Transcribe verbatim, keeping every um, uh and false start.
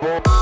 boom, boom.